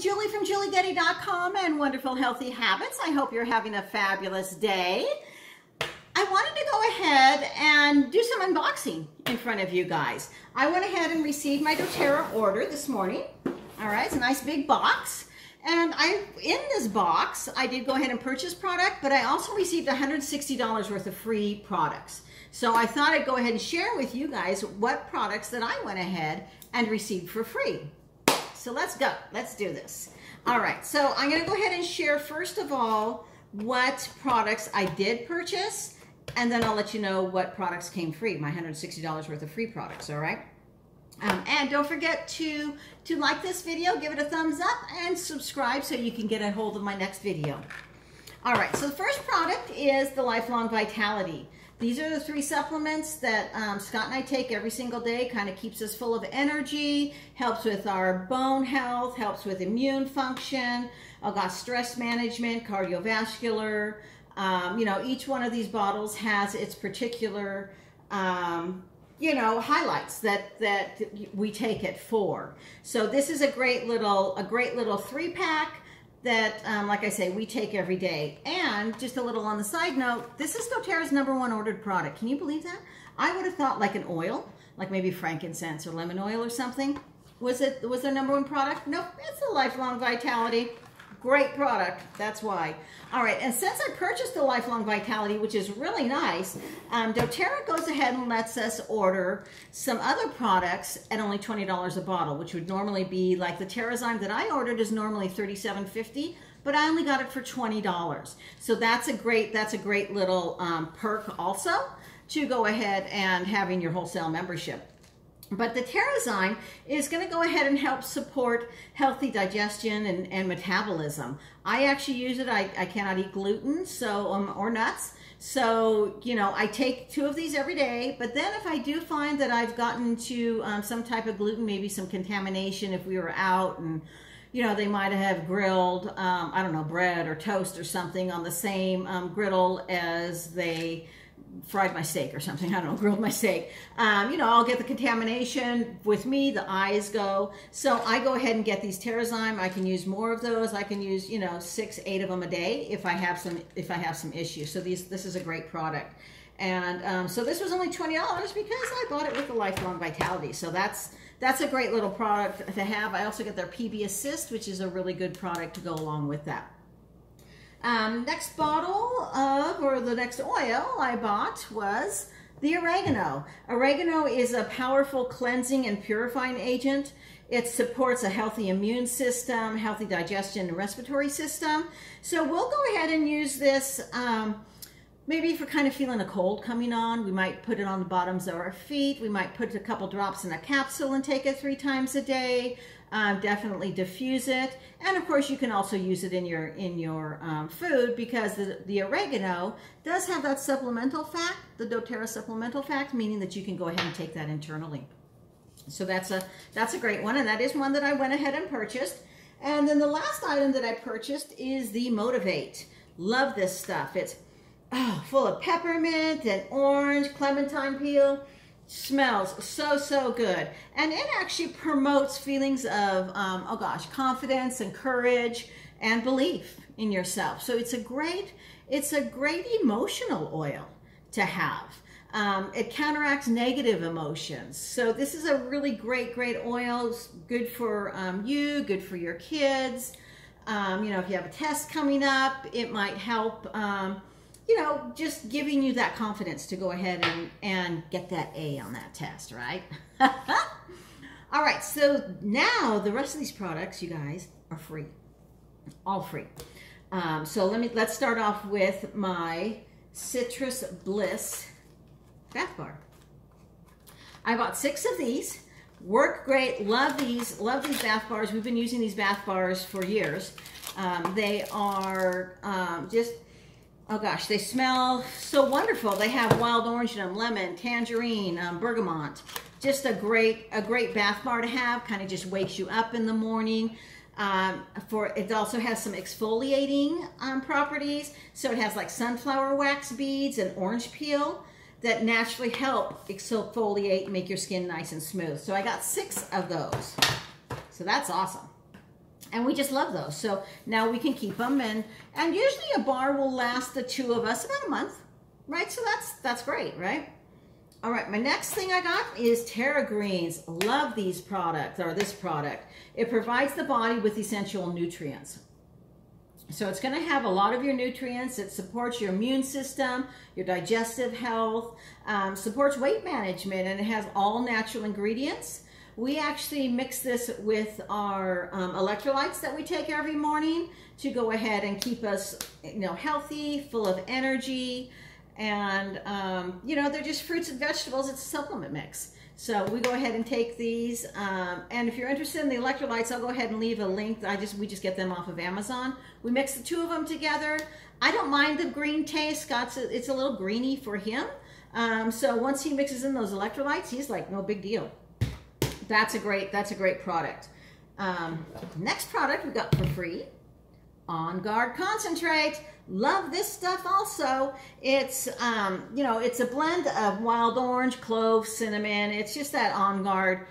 Julie from JulieGetty.com and Wonderful Healthy Habits. I hope you're having a fabulous day. I wanted to go ahead and do some unboxing in front of you guys. I went ahead and received my doTERRA order this morning. All right, it's a nice big box. And in this box, I did go ahead and purchase product, but I also received $160 worth of free products. So I thought I'd go ahead and share with you guys what products that I went ahead and received for free. So let's go, let's do this. All right, so I'm gonna go ahead and share first of all what products I did purchase, and then I'll let you know what products came free, my $160 worth of free products, all right? And don't forget to like this video, give it a thumbs up, and subscribe so you can get a hold of my next video. All right, so the first product is the Lifelong Vitality. These are the three supplements that Scott and I take every single day. Kind of keeps us full of energy, helps with our bone health, helps with immune function, oh gosh, stress management, cardiovascular. You know, each one of these bottles has its particular you know, highlights that we take it for. So this is a great little 3-pack that, like I say, we take every day. And just a little on the side note, this is doTERRA's #1 ordered product. Can you believe that? I would have thought like an oil, like maybe frankincense or lemon oil or something. Was their #1 product? Nope, it's the Lifelong Vitality. Great product, that's why. All right, and since I purchased the Lifelong Vitality, which is really nice, doTERRA goes ahead and lets us order some other products at only $20 a bottle, which would normally be like the Terrazyme that I ordered is normally $37.50, but I only got it for $20. So that's a great little perk also to go ahead and having your wholesale membership. But the Terrazyme is going to go ahead and help support healthy digestion and metabolism. I actually use it. I cannot eat gluten or nuts. So, you know, I take 2 of these every day. But then if I do find that I've gotten to some type of gluten, maybe some contamination if we were out and, you know, they might have grilled, I don't know, bread or toast or something on the same griddle as they fried my steak or something, I don't know, grilled my steak. You know, I'll get the contamination with me, the eyes go. So I go ahead and get these Terrazyme. I can use more of those. I can use, you know, 6, 8 of them a day if I have some issues. So this is a great product. And so this was only $20 because I bought it with the Lifelong Vitality. So that's a great little product to have. I also get their PB Assist, which is a really good product to go along with that. Next bottle of, or the next oil I bought was the oregano. Oregano is a powerful cleansing and purifying agent. It supports a healthy immune system, healthy digestion and respiratory system. So we'll go ahead and use this maybe if we're kind of feeling a cold coming on. We might put it on the bottoms of our feet. We might put a couple drops in a capsule and take it 3 times a day. Definitely diffuse it, and of course you can also use it in your food, because the oregano does have that supplemental fact, the doTERRA supplemental fact, meaning that you can go ahead and take that internally. So that's a great one, and that is one that I went ahead and purchased. And then the last item that I purchased is the Motivate. Love this stuff. It's full of peppermint and orange, clementine peel. Smells so good, and it actually promotes feelings of oh gosh, confidence and courage and belief in yourself. So it's a great emotional oil to have. It counteracts negative emotions. So this is a really great oil. It's good for you, good for your kids. You know, if you have a test coming up, it might help. You know, just giving you that confidence to go ahead and get that A on that test, right? All right, so now the rest of these products, you guys, are free. All free. So let's start off with my Citrus Bliss bath bar. I bought 6 of these. Work great. Love these bath bars. We've been using these bath bars for years. They are just... oh gosh, they smell so wonderful. They have wild orange in them, lemon, tangerine, bergamot. Just a great bath bar to have. Kind of just wakes you up in the morning. It also has some exfoliating properties. So it has like sunflower wax beads and orange peel that naturally help exfoliate and make your skin nice and smooth. So I got 6 of those. So that's awesome. And we just love those. So now we can keep them, and usually a bar will last the two of us about a month, right? So that's great, right? All right, my next thing I got is TerraGreens. Love these products, or this product. It provides the body with essential nutrients. So it's going to have a lot of your nutrients. It supports your immune system, your digestive health, supports weight management, and it has all natural ingredients. We actually mix this with our electrolytes that we take every morning to go ahead and keep us, you know, healthy, full of energy, and you know, they're just fruits and vegetables. It's a supplement mix. So we go ahead and take these, and if you're interested in the electrolytes, I'll go ahead and leave a link. We just get them off of Amazon. We mix the two of them together. I don't mind the green taste. Scott's it's a little greeny for him. So once he mixes in those electrolytes, he's like, no big deal. That's a great product. Next product we got for free, On Guard Concentrate. Love this stuff also. It's, you know, it's a blend of wild orange, clove, cinnamon. It's just that On Guard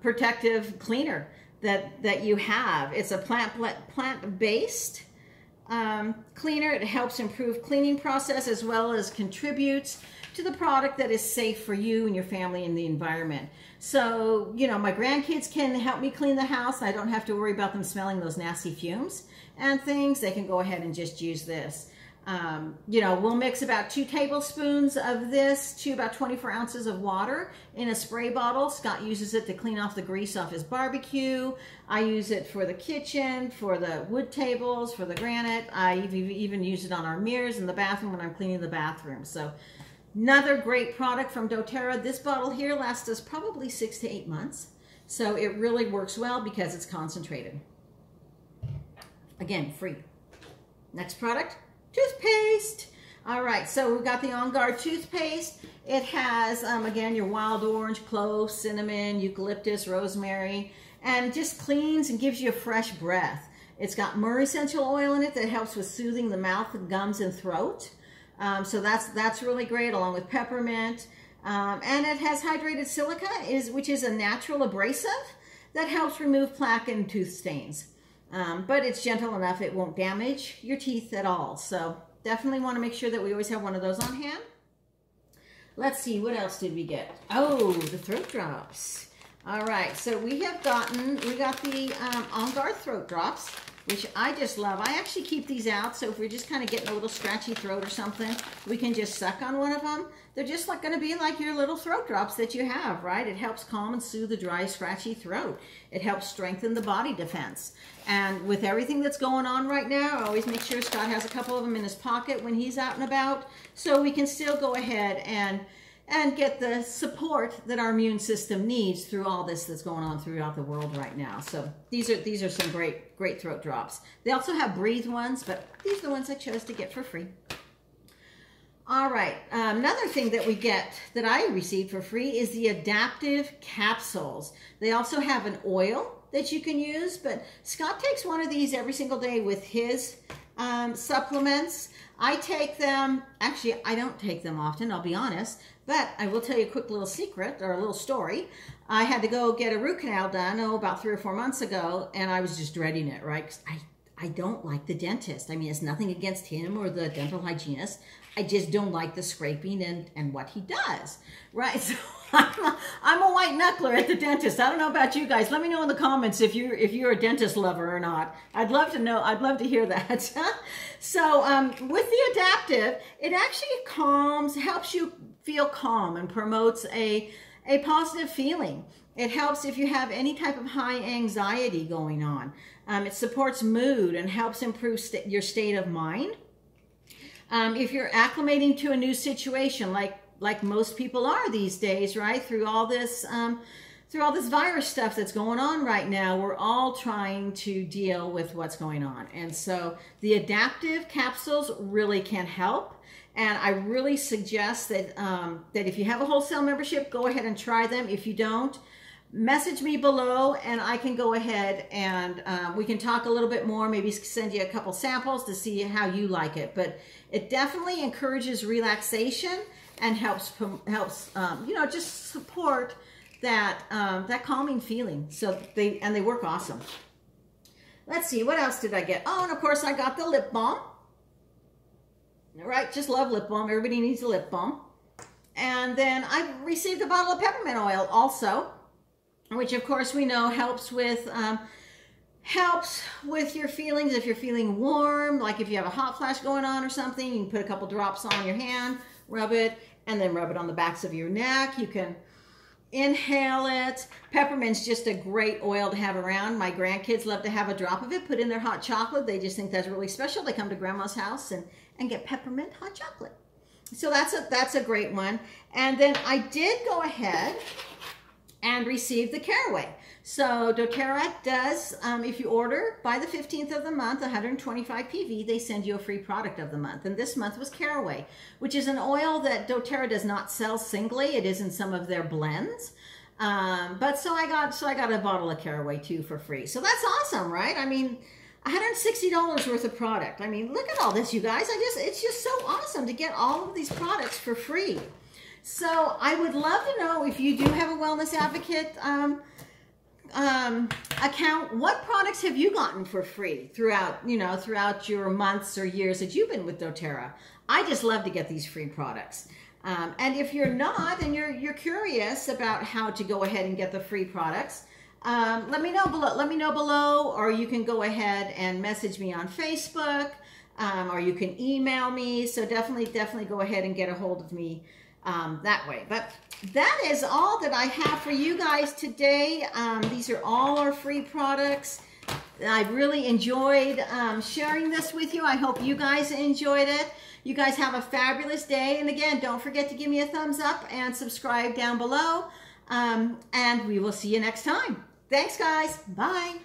protective cleaner that you have. It's a plant-based cleaner. It helps improve cleaning process as well as contributes to the product that is safe for you and your family and the environment. So, you know, my grandkids can help me clean the house. I don't have to worry about them smelling those nasty fumes and things. They can go ahead and just use this. You know, we'll mix about 2 tablespoons of this to about 24 ounces of water in a spray bottle. Scott uses it to clean off the grease off his barbecue. I use it for the kitchen, for the wood tables, for the granite. I even use it on our mirrors in the bathroom when I'm cleaning the bathroom. So another great product from doTERRA. This bottle here lasts us probably 6 to 8 months. So it really works well because it's concentrated. Again, free. Next product, toothpaste. All right, so we've got the On Guard toothpaste. It has, again, your wild orange, clove, cinnamon, eucalyptus, rosemary, and just cleans and gives you a fresh breath. It's got myrrh essential oil in it that helps with soothing the mouth, gums, and throat. So that's really great, along with peppermint. And it has hydrated silica, which is a natural abrasive that helps remove plaque and tooth stains. But it's gentle enough, it won't damage your teeth at all. So definitely want to make sure that we always have one of those on hand. Let's see, what else did we get? Oh, the throat drops. All right, so we got the On Guard throat drops, which I just love. I actually keep these out, so if we're just kind of getting a little scratchy throat or something, we can just suck on one of them. They're just like gonna be like your little throat drops that you have, right? It helps calm and soothe the dry, scratchy throat. It helps strengthen the body defense. And with everything that's going on right now, I always make sure Scott has a couple of them in his pocket when he's out and about, so we can still go ahead and get the support that our immune system needs through all this that's going on throughout the world right now. So these are some great throat drops. They also have breathe ones, but these are the ones I chose to get for free. All right, another thing that we get that I received for free is the adaptive capsules. They also have an oil that you can use, but Scott takes one of these every single day with his supplements. I take them, actually I don't take them often, I'll be honest, but I will tell you a quick little secret or a little story. I had to go get a root canal done about 3 or 4 months ago, and I was just dreading it, right? Because I don't like the dentist. I mean, it's nothing against him or the dental hygienist. I just don't like the scraping and what he does, right? So I'm a white knuckler at the dentist. I don't know about you guys. Let me know in the comments if you're a dentist lover or not. I'd love to know. I'd love to hear that. So with the adaptive, it actually helps you feel calm and promotes a positive feeling. It helps if you have any type of high anxiety going on. It supports mood and helps improve your state of mind. If you're acclimating to a new situation, like most people are these days, right? Through all this virus stuff that's going on right now, we're all trying to deal with what's going on. And so the adaptive capsules really can help. And I really suggest that, that if you have a wholesale membership, go ahead and try them. If you don't, message me below and I can go ahead and we can talk a little bit more, maybe send you a couple samples to see how you like it. But it definitely encourages relaxation and helps you know, just support that calming feeling. So they work awesome. Let's see, what else did I get? Oh, and of course I got the lip balm. All right, just love lip balm. Everybody needs a lip balm. And then I received a bottle of peppermint oil also, which of course we know helps with your feelings. If you're feeling warm, like if you have a hot flash going on or something, you can put a couple drops on your hand, rub it, and then rub it on the backs of your neck. You can inhale it. Peppermint's just a great oil to have around. My grandkids love to have a drop of it, put in their hot chocolate. They just think that's really special. They come to grandma's house and get peppermint hot chocolate. So that's a great one. And then I did go ahead and receive the caraway. So doTERRA does, if you order by the 15th of the month, 125 PV, they send you a free product of the month. And this month was caraway, which is an oil that doTERRA does not sell singly. It is in some of their blends. But so I got a bottle of caraway too for free. So that's awesome, right? I mean, $160 worth of product. I mean, look at all this, you guys. It's just so awesome to get all of these products for free. So I would love to know, if you do have a Wellness Advocate account, what products have you gotten for free throughout your months or years that you've been with doTERRA? I just love to get these free products. And if you're not, and you're curious about how to go ahead and get the free products, let me know below. Or you can go ahead and message me on Facebook, or you can email me. So definitely go ahead and get a hold of me that way. But that is all that I have for you guys today. These are all our free products. I really enjoyed sharing this with you. I hope you guys enjoyed it. You guys have a fabulous day. And again, don't forget to give me a thumbs up and subscribe down below. And we will see you next time. Thanks, guys. Bye.